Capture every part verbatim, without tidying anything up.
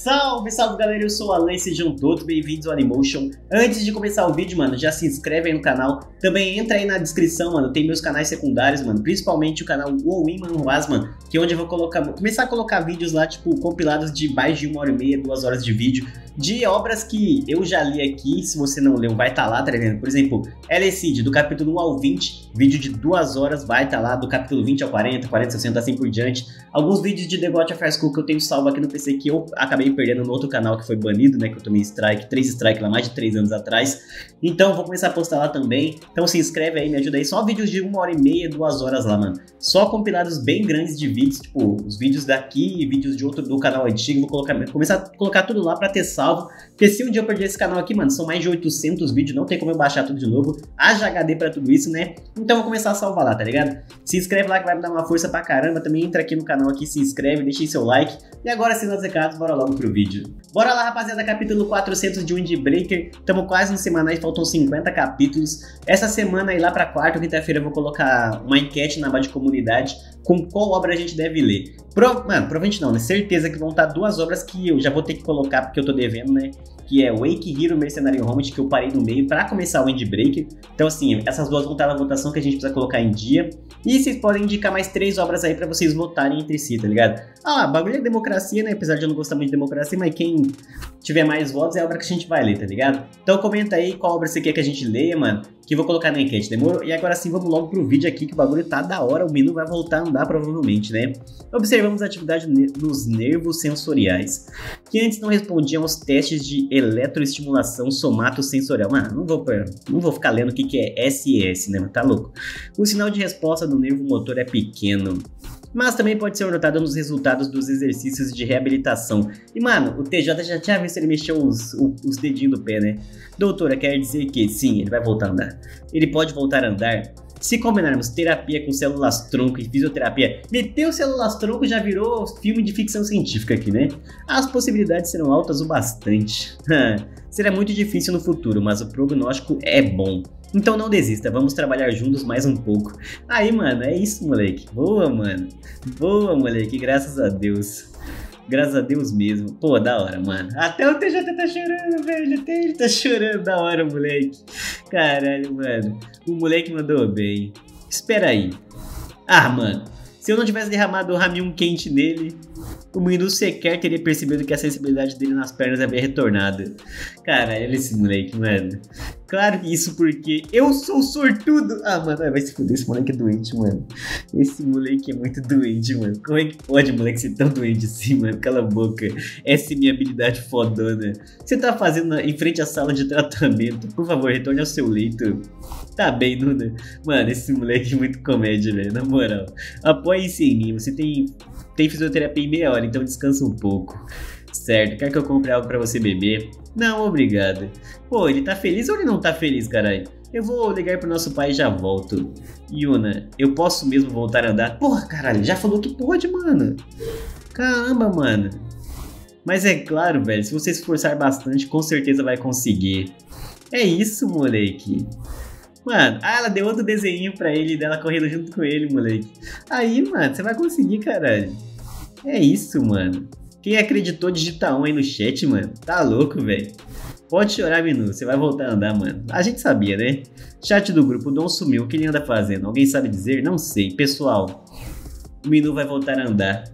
Salve, salve galera, eu sou o Alan e sejam todos bem-vindos ao Animotion. Antes de começar o vídeo, mano, já se inscreve aí no canal. Também entra aí na descrição, mano, tem meus canais secundários, mano. Principalmente o canal WoWin Manuas, mano, que é onde eu vou colocar, vou começar a colocar vídeos lá, tipo, compilados de mais de uma hora e meia, duas horas de vídeo, de obras que eu já li aqui. Se você não leu, vai estar lá, tá ligado? Por exemplo, L-Cid, do capítulo um ao vinte, vídeo de duas horas, vai estar lá. Do capítulo vinte ao quarenta, quarenta, sessenta, assim por diante. Alguns vídeos de The God of First School que eu tenho salvo aqui no P C, que eu acabei perdendo no outro canal que foi banido, né, que eu tomei strike, três strike lá mais de três anos atrás. Então vou começar a postar lá também. Então se inscreve aí, me ajuda aí. Só vídeos de uma hora e meia, duas horas lá, mano. Só compilados bem grandes de vídeos, tipo os vídeos daqui e vídeos de outro do canal antigo. Vou colocar, vou começar a colocar tudo lá pra ter salvo, porque se um dia eu perder esse canal aqui, mano, são mais de oitocentos vídeos, não tem como eu baixar tudo de novo. Haja H D pra tudo isso, né? Então vou começar a salvar lá, tá ligado? Se inscreve lá que vai me dar uma força pra caramba. Também entra aqui no canal aqui, se inscreve, deixa aí seu like. E agora, sem mais recados, bora logo pro vídeo. Bora lá, rapaziada, capítulo quatrocentos de Windbreaker. Estamos quase no semanais, faltam cinquenta capítulos. Essa semana aí lá pra quarta, quinta-feira, eu vou colocar uma enquete na aba de comunidade com qual obra a gente deve ler. Pro... Mano, provavelmente não, né? Certeza que vão estar duas obras que eu já vou ter que colocar porque eu tô devendo, né? Que é Wake Hero Mercenário Homet, que eu parei no meio pra começar o Windbreaker. Então assim, essas duas vão estar na votação que a gente precisa colocar em dia. E vocês podem indicar mais três obras aí pra vocês votarem entre si, tá ligado? Ah, bagulho é democracia, né? Apesar de eu não gostar muito de democracia, mas quem tiver mais votos é a obra que a gente vai ler, tá ligado? Então comenta aí qual obra você quer que a gente leia, mano, que eu vou colocar na enquete, demorou? E agora sim, vamos logo pro vídeo aqui, que o bagulho tá da hora, o menu vai voltar a andar provavelmente, né? Observamos a atividade nos nervos sensoriais, que antes não respondiam aos testes de eletroestimulação somatosensorial. Mano, não vou, não vou ficar lendo o que, que é S S, né? Tá louco? O sinal de resposta do nervo motor é pequeno, mas também pode ser notado nos resultados dos exercícios de reabilitação. E mano, o T J já tinha visto ele mexer os, os dedinhos do pé, né? Doutora, quer dizer que sim, ele vai voltar a andar. Ele pode voltar a andar. Se combinarmos terapia com células-tronco e fisioterapia, meteu células-tronco já virou filme de ficção científica aqui, né? As possibilidades serão altas o bastante. Será muito difícil no futuro, mas o prognóstico é bom. Então não desista, vamos trabalhar juntos mais um pouco. Aí, mano, é isso, moleque. Boa, mano. Boa, moleque. Graças a Deus. Graças a Deus mesmo. Pô, da hora, mano. Até o T J tá chorando, velho. Até ele tá chorando. Da hora, moleque. Caralho, mano. O moleque mandou bem. Espera aí. Ah, mano. Se eu não tivesse derramado o ramião quente nele, o menino sequer teria percebido que a sensibilidade dele nas pernas havia retornado. Caralho, olha esse moleque, mano. Claro que isso porque eu sou sortudo. Ah, mano, vai se fuder, esse moleque é doente, mano. Esse moleque é muito doente, mano. Como é que pode, moleque, ser tão doente assim, mano? Cala a boca. Essa é minha habilidade fodona. Você tá fazendo na... em frente à sala de tratamento. Por favor, retorne ao seu leito. Tá bem, Nuna. Mano, esse moleque é muito comédia, velho. Na moral. Apoie-se em mim. Você tem... tem fisioterapia em meia hora, então descansa um pouco. Certo, quer que eu compre algo pra você beber? Não, obrigado. Pô, ele tá feliz ou ele não tá feliz, caralho? Eu vou ligar pro nosso pai e já volto. Yuna, eu posso mesmo voltar a andar? Porra, caralho, já falou que pode, mano. Caramba, mano. Mas é claro, velho, se você se esforçar bastante, com certeza vai conseguir. É isso, moleque. Mano, ah, ela deu outro desenho pra ele, dela correndo junto com ele, moleque. Aí, mano, você vai conseguir, caralho. É isso, mano. Quem acreditou, digita um aí no chat, mano. Tá louco, velho. Pode chorar, Minu. Você vai voltar a andar, mano. A gente sabia, né? Chat do grupo, o Dom sumiu. O que ele anda fazendo? Alguém sabe dizer? Não sei. Pessoal, o Minu vai voltar a andar.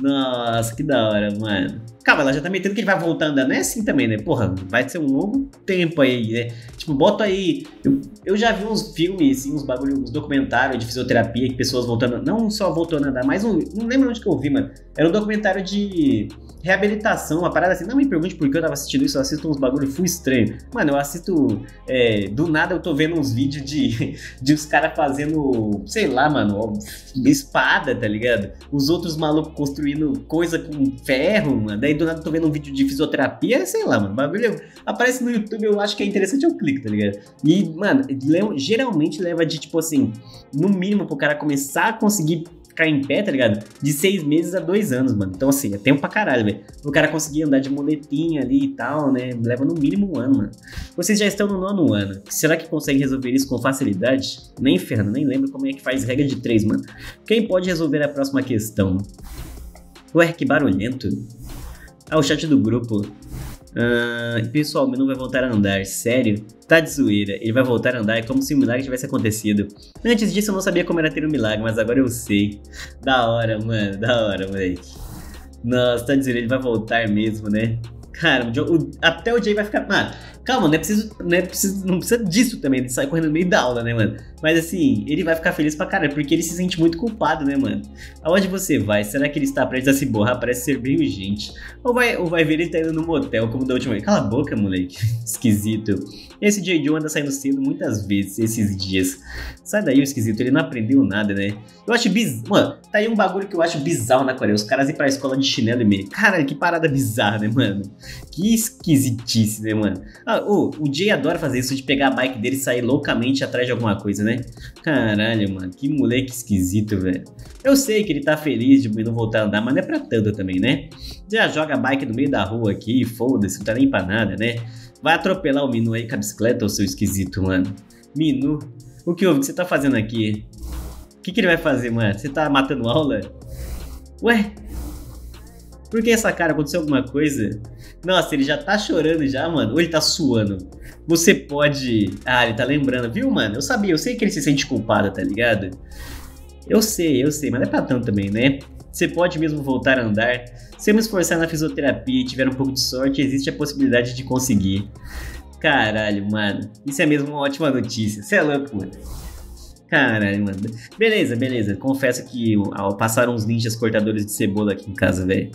Nossa, que da hora, mano. Calma, ela já tá metendo que ele vai voltar a andar. Não é assim também, né? Porra, vai ser um longo tempo aí, né? Tipo, bota aí... Eu, eu já vi uns filmes, assim, uns bagulho, uns documentários de fisioterapia, que pessoas voltando... Não só voltando a andar, mas um... Não lembro onde que eu vi, mano. Era um documentário de... reabilitação, uma parada assim. Não me pergunte por que eu tava assistindo isso, eu assisto uns bagulho full estranho. Mano, eu assisto... É, do nada eu tô vendo uns vídeos de... de os caras fazendo... Sei lá, mano. Espada, tá ligado? Os outros malucos construindo coisa com ferro, mano. Daí do nada eu tô vendo um vídeo de fisioterapia, sei lá, mano. Bagulho aparece no YouTube, eu acho que é interessante, eu clico, tá ligado? E, mano, geralmente leva de, tipo assim... No mínimo pro cara começar a conseguir... ficar em pé, tá ligado? De seis meses a dois anos, mano. Então, assim, é tempo pra caralho, velho. O cara conseguir andar de moletinha ali e tal, né? Leva no mínimo um ano, mano. Vocês já estão no nono ano. Será que consegue resolver isso com facilidade? Nem ferro, nem lembro como é que faz regra de três, mano. Quem pode resolver a próxima questão? Ué, que barulhento. Ah, o chat do grupo. Ah, pessoal, o menu vai voltar a andar, sério? Tá de zoeira, ele vai voltar a andar como se o milagre tivesse acontecido. Antes disso eu não sabia como era ter um milagre, mas agora eu sei. Da hora, mano, da hora, moleque. Nossa, tá de zoeira, ele vai voltar mesmo, né? Cara, o Joe, o, até o Jay vai ficar... Ah, calma, não é preciso, não é preciso, não precisa disso também, ele sai correndo no meio da aula, né, mano? Mas assim, ele vai ficar feliz pra caralho, porque ele se sente muito culpado, né, mano? Aonde você vai? Será que ele está prestes a se borrar? Parece ser bem urgente. Ou vai, ou vai ver ele tá indo no motel, como da última vez. Cala a boca, moleque. Esquisito. Esse Jay Joe anda saindo cedo muitas vezes esses dias. Sai daí, o esquisito, ele não aprendeu nada, né? Eu acho bizarro. Mano, tá aí um bagulho que eu acho bizarro na Coreia. Os caras ir pra escola de chinelo e meio. Caralho, que parada bizarra, né, mano? Que esquisitice, né, mano? Ah, oh, o Jay adora fazer isso de pegar a bike dele e sair loucamente atrás de alguma coisa, né? Caralho, mano, que moleque esquisito, velho. Eu sei que ele tá feliz de não voltar a andar, mas não é pra tanto também, né? Já joga a bike no meio da rua aqui, foda-se, não tá nem pra nada, né? Vai atropelar o Minu aí com a bicicleta, ô seu esquisito, mano. Minu, o que houve? O que você tá fazendo aqui? O que, que ele vai fazer, mano? Você tá matando aula? Ué? Por que essa cara? Aconteceu alguma coisa? Nossa, ele já tá chorando já, mano. Ou ele tá suando? Você pode... Ah, ele tá lembrando. Viu, mano? Eu sabia, eu sei que ele se sente culpado, tá ligado? Eu sei, eu sei. Mas não é pra tanto também, né? Você pode mesmo voltar a andar. Se eu me esforçar na fisioterapia e tiver um pouco de sorte, existe a possibilidade de conseguir. Caralho, mano. Isso é mesmo uma ótima notícia. Você é louco, mano. Caralho, mano. Beleza, beleza. Confesso que ó, passaram uns ninjas cortadores de cebola aqui em casa, velho.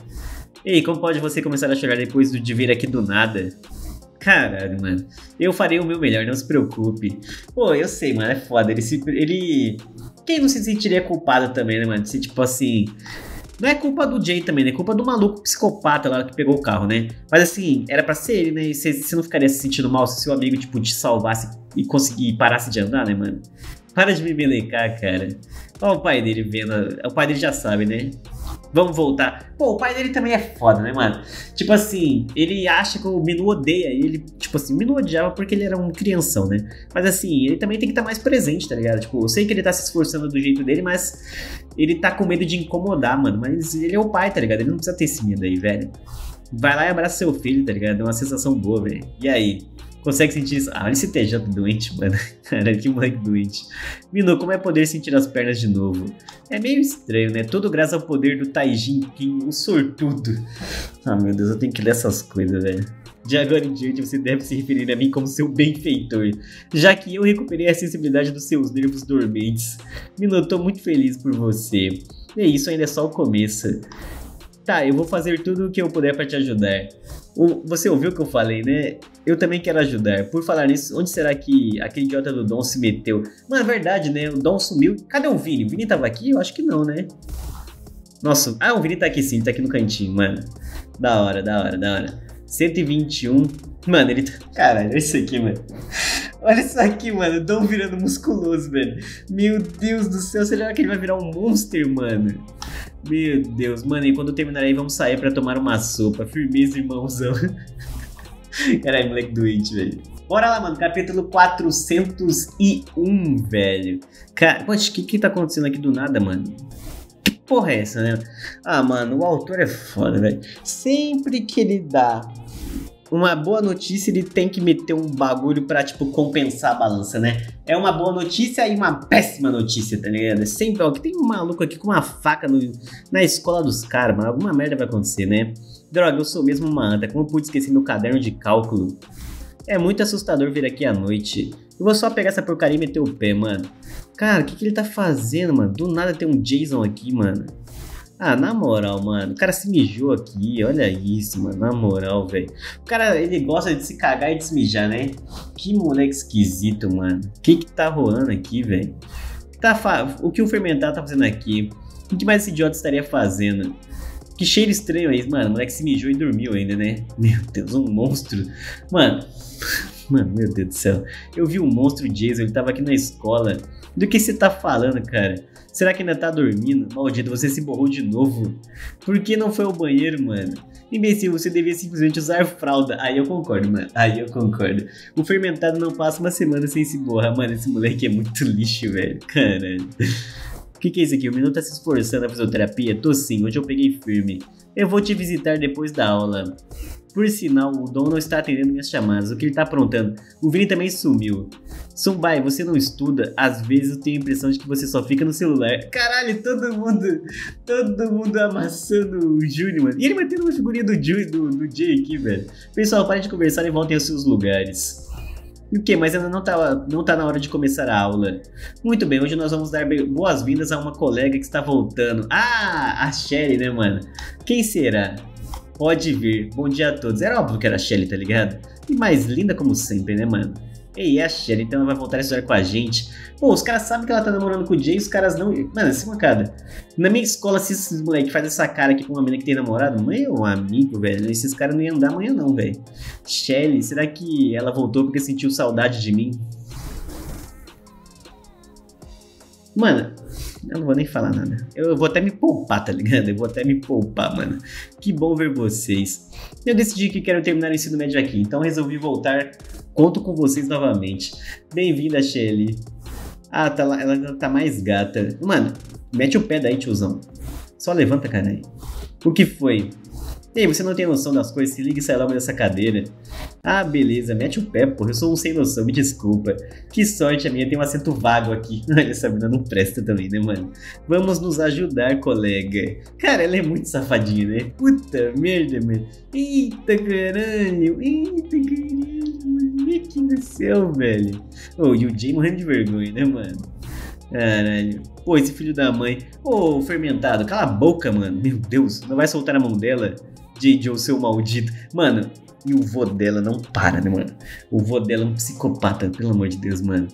Ei, como pode você começar a chorar depois de vir aqui do nada? Caralho, mano. Eu farei o meu melhor, não se preocupe. Pô, eu sei, mano. É foda. Ele se... Ele... Quem não se sentiria culpado também, né, mano? Se, tipo assim... Não é culpa do Jay também, né? É culpa do maluco psicopata lá que pegou o carro, né? Mas assim, era pra ser ele, né? E você não ficaria se sentindo mal se seu amigo, tipo, te salvasse e conseguir parasse de andar, né, mano? Para de me melecar, cara. Ó o pai dele vendo. O pai dele já sabe, né? Vamos voltar. Pô, o pai dele também é foda, né, mano? Tipo assim, ele acha que o Minu odeia ele. Tipo assim, o Minu odiava porque ele era um crianção, né? Mas assim, ele também tem que estar mais presente, tá ligado? Tipo, eu sei que ele tá se esforçando do jeito dele, mas ele tá com medo de incomodar, mano. Mas ele é o pai, tá ligado? Ele não precisa ter esse medo aí, velho. Vai lá e abraça seu filho, tá ligado? É uma sensação boa, velho. E aí? Consegue sentir isso? Ah, olha esse T J doente, mano. Caralho, que moleque doente. Minu, como é poder sentir as pernas de novo? É meio estranho, né? Tudo graças ao poder do Taijin Kim, o sortudo. Ah, meu Deus, eu tenho que ler essas coisas, velho. De agora em diante, você deve se referir a mim como seu benfeitor, já que eu recuperei a sensibilidade dos seus nervos dormentes. Minu, eu tô muito feliz por você. E isso ainda é só o começo. Tá, eu vou fazer tudo o que eu puder pra te ajudar. Você ouviu o que eu falei, né? Eu também quero ajudar. Por falar nisso, onde será que aquele idiota do Dom se meteu? Mas é verdade, né? O Dom sumiu. Cadê o Vini? O Vini tava aqui? Eu acho que não, né? Nossa, ah, o Vini tá aqui sim, tá aqui no cantinho, mano. Da hora, da hora, da hora. cento e vinte e um. Mano, ele tá... Caralho, olha isso aqui, mano. Olha isso aqui, mano. O Dom virando musculoso, velho. Meu Deus do céu, será que ele vai virar um monster, mano? Meu Deus, mano, e quando terminar aí vamos sair pra tomar uma sopa. Firmeza, irmãozão. Caralho, moleque doente, velho. Bora lá, mano, capítulo quatrocentos e um, velho. Cara, poxa, o que que tá acontecendo aqui do nada, mano? Que porra é essa, né? Ah, mano, o autor é foda, velho. Sempre que ele dá uma boa notícia, ele tem que meter um bagulho pra, tipo, compensar a balança, né? É uma boa notícia e uma péssima notícia, tá ligado? Sempre, ó, que tem um maluco aqui com uma faca no, na escola dos caras, mano. Alguma merda vai acontecer, né? Droga, eu sou mesmo uma anta. Como eu pude esquecer meu caderno de cálculo? É muito assustador vir aqui à noite. Eu vou só pegar essa porcaria e meter o pé, mano. Cara, o que que ele tá fazendo, mano? Do nada tem um Jason aqui, mano. Ah, na moral, mano, o cara se mijou aqui, olha isso, mano, na moral, velho. O cara, ele gosta de se cagar e de se mijar, né? Que moleque esquisito, mano. O que que tá rolando aqui, velho? Tá fa... O que o fermentado tá fazendo aqui? O que mais esse idiota estaria fazendo? Que cheiro estranho aí, mano, o moleque se mijou e dormiu ainda, né? Meu Deus, um monstro. Mano, mano, meu Deus do céu. Eu vi um monstro Jason, ele tava aqui na escola. Do que você tá falando, cara? Será que ainda tá dormindo? Maldito, você se borrou de novo. Por que não foi ao banheiro, mano? Imbecil, você devia simplesmente usar fralda. Aí eu concordo, mano. Aí eu concordo. O fermentado não passa uma semana sem se borrar. Mano, esse moleque é muito lixo, velho. Caralho. O que que é isso aqui? O Minu tá se esforçando na fisioterapia? Tô sim, hoje eu peguei firme. Eu vou te visitar depois da aula. Por sinal, o Dom não está atendendo minhas chamadas. O que ele tá aprontando? O Vini também sumiu. Sumbai, você não estuda? Às vezes eu tenho a impressão de que você só fica no celular. Caralho, todo mundo... Todo mundo amassando o Júnior, mano. E ele mantendo uma figurinha do Jay do, do aqui, velho. Pessoal, parem de conversar e voltem aos seus lugares. O que? Mas ainda não tá, não tá na hora de começar a aula. Muito bem, hoje nós vamos dar boas-vindas a uma colega que está voltando. Ah, a Shelly, né, mano? Quem será? Pode vir, bom dia a todos. Era óbvio que era a Shelly, tá ligado? E mais linda como sempre, né, mano? Ei, é a Shelly, então ela vai voltar a estudar com a gente. Pô, os caras sabem que ela tá namorando com o Jay, os caras não... Mano, assim, mancada. Na minha escola, se esses moleques fazem essa cara aqui pra uma menina que tem namorado, meu amigo, velho, esses caras não iam andar amanhã não, velho. Shelly, será que ela voltou porque sentiu saudade de mim? Mano... Eu não vou nem falar nada. Eu vou até me poupar, tá ligado? Eu vou até me poupar, mano. Que bom ver vocês. Eu decidi que quero terminar o ensino médio aqui, então resolvi voltar. Conto com vocês novamente. Bem-vinda, Shelly. Ah, tá lá, ela tá mais gata. Mano, mete o pé daí, tiozão. Só levanta, caralho. O que foi? Ei, você não tem noção das coisas, se liga e sai logo dessa cadeira. Ah, beleza, mete o pé, porra, eu sou um sem noção, me desculpa. Que sorte a minha, tem um acento vago aqui. Essa mina não presta também, né, mano? Vamos nos ajudar, colega. Cara, ela é muito safadinha, né? Puta merda, mano. Eita, caralho, eita, caralho, moleque do céu, velho. Oh, e o Jay morrendo de vergonha, né, mano? Caralho. Pô, esse filho da mãe. Ô, oh, fermentado, cala a boca, mano. Meu Deus, não vai soltar a mão dela? J J, seu maldito. Mano, e o vô dela não para, né, mano? O vô dela é um psicopata, pelo amor de Deus, mano.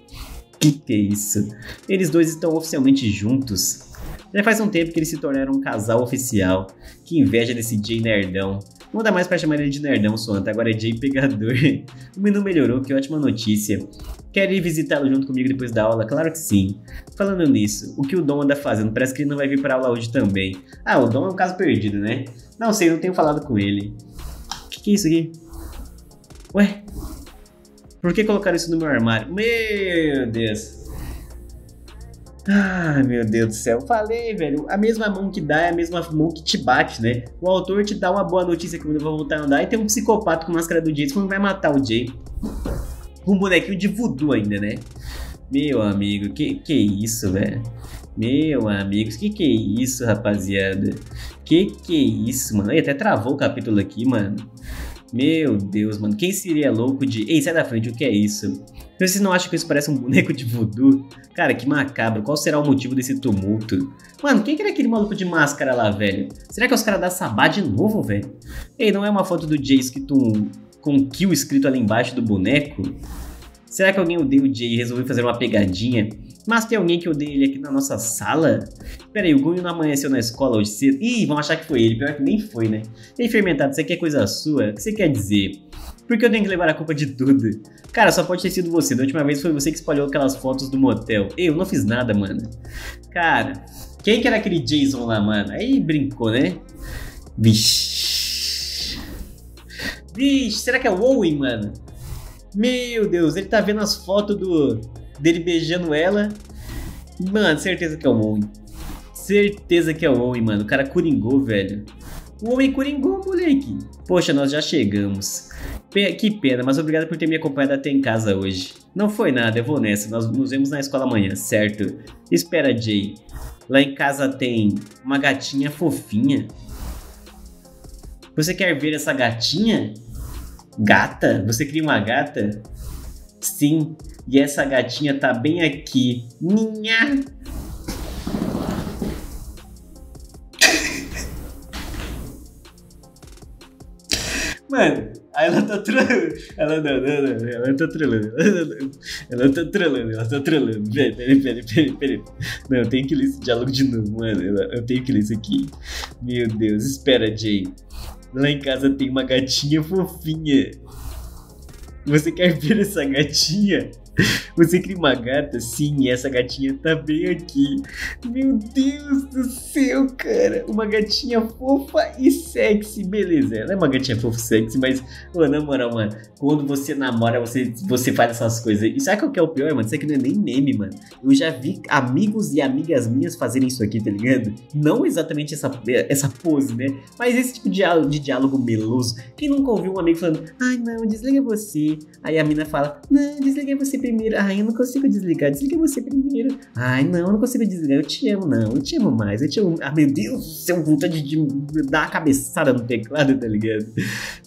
Que que é isso? Eles dois estão oficialmente juntos. Já faz um tempo que eles se tornaram um casal oficial. Que inveja desse Jay nerdão. Não dá mais pra chamar ele de nerdão, Suanta. Agora é Jay pegador. O menu melhorou, que ótima notícia. Quer ir visitá-lo junto comigo depois da aula? Claro que sim. Falando nisso, o que o Dom anda fazendo? Parece que ele não vai vir pra aula hoje também. Ah, o Dom é um caso perdido, né? Não sei, não tenho falado com ele. Que que é isso aqui? Ué? Por que colocaram isso no meu armário? Meu Deus. Ah, meu Deus do céu, falei, velho, a mesma mão que dá é a mesma mão que te bate, né? O autor te dá uma boa notícia que eu vou voltar a andar e tem um psicopata com máscara do Jay que vai matar o Jay. Um bonequinho de voodoo ainda, né? Meu amigo, que que é isso, velho? Meu amigo, que que é isso, rapaziada? Que que é isso, mano? Ele até travou o capítulo aqui, mano. Meu Deus, mano, quem seria louco de... Ei, sai da frente, o que é isso? Vocês não acham que isso parece um boneco de voodoo? Cara, que macabro, qual será o motivo desse tumulto? Mano, quem que era aquele maluco de máscara lá, velho? Será que é os caras da Sabá de novo, velho? Ei, não é uma foto do Jay escrito um... com kill escrito ali embaixo do boneco? Será que alguém odeia o Jay e resolveu fazer uma pegadinha? Mas tem alguém que odeia ele aqui na nossa sala? Pera aí, o Gunho não amanheceu na escola hoje cedo? Ih, vão achar que foi ele, pior que nem foi, né? Ei, fermentado, isso aqui é coisa sua? O que você quer dizer? Por que eu tenho que levar a culpa de tudo? Cara, só pode ter sido você, da última vez foi você que espalhou aquelas fotos do motel. Ei, eu não fiz nada, mano. Cara, quem que era aquele Jason lá, mano? Aí brincou, né? Vixe. Vixe, será que é o Owen, mano? Meu Deus, ele tá vendo as fotos do... dele beijando ela. Mano, certeza que é o Owen. Certeza que é o Owen, mano. O cara coringou, velho. O Owen coringou, moleque. Poxa, nós já chegamos. Pe que pena, mas obrigado por ter me acompanhado até em casa hoje. Não foi nada, eu vou nessa. Nós nos vemos na escola amanhã, certo? Espera, Jay. Lá em casa tem uma gatinha fofinha. Você quer ver essa gatinha? Gata? Você cria uma gata? Sim. E essa gatinha tá bem aqui. Minha! Mano, ela tá trolando. Ela não, não, não, ela tá trolando. Ela tá trolando, ela tá trolando. Peraí, peraí, peraí, peraí, peraí. Não, eu tenho que ler esse diálogo de novo, mano. Eu tenho que ler isso aqui. Meu Deus, espera, Jay. Lá em casa tem uma gatinha fofinha. Você quer ver essa gatinha? Você cria uma gata? Sim, e essa gatinha tá bem aqui. Meu Deus do céu, cara. Uma gatinha fofa e sexy. Beleza, ela é uma gatinha fofa e sexy, mas, mano, na moral, mano, quando você namora, você, você faz essas coisas. E sabe qual que é o pior, mano? Isso aqui não é nem meme, mano. Eu já vi amigos e amigas minhas fazerem isso aqui, tá ligado? Não exatamente essa, essa pose, né? Mas esse tipo de diálogo, de diálogo meloso. Quem nunca ouviu um amigo falando, ai, não, desliga você. Aí a mina fala, não, desliga você primeiro. Ai, eu não consigo desligar, desliga você primeiro. Ai, não, eu não consigo desligar, eu te amo, não, eu te amo mais, eu te amo. Ah, meu Deus do céu, vontade de dar a cabeçada no teclado, tá ligado?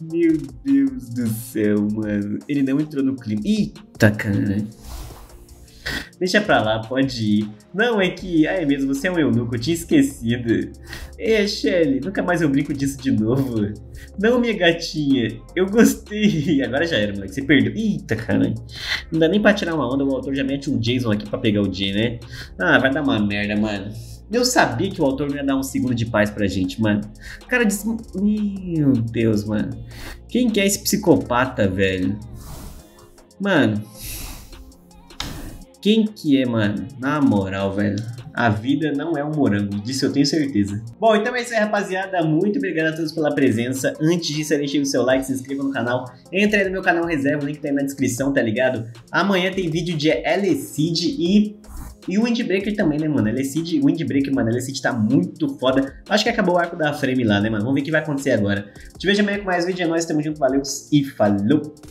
Meu Deus do céu, mano. Ele não entrou no clima. Eita, cara. Deixa pra lá, pode ir. Não, é que... Ah, é mesmo, você é um eunuco, eu tinha esquecido. É, Shelly, nunca mais eu brinco disso de novo. Não, minha gatinha, eu gostei. Agora já era, moleque, você perdeu. Eita, caralho. Não dá nem pra tirar uma onda, o autor já mete um Jason aqui pra pegar o Jay, né? Ah, vai dar uma merda, mano. Eu sabia que o autor não ia dar um segundo de paz pra gente, mano. O cara disse... Meu Deus, mano. Quem que é esse psicopata, velho? Mano... Quem que é, mano? Na moral, velho. A vida não é um morango, disso eu tenho certeza. Bom, então é isso aí, rapaziada. Muito obrigado a todos pela presença. Antes disso, deixe o seu like, se inscreva no canal. Entra aí no meu canal reserva, o link tá aí na descrição, tá ligado? Amanhã tem vídeo de L-Cid e... E o Windbreaker também, né, mano? L-Cid, o Windbreaker, mano, L-Cid tá muito foda. Acho que acabou o arco da frame lá, né, mano? Vamos ver o que vai acontecer agora. Te vejo amanhã com mais vídeo, é nóis, tamo junto, valeu e falou!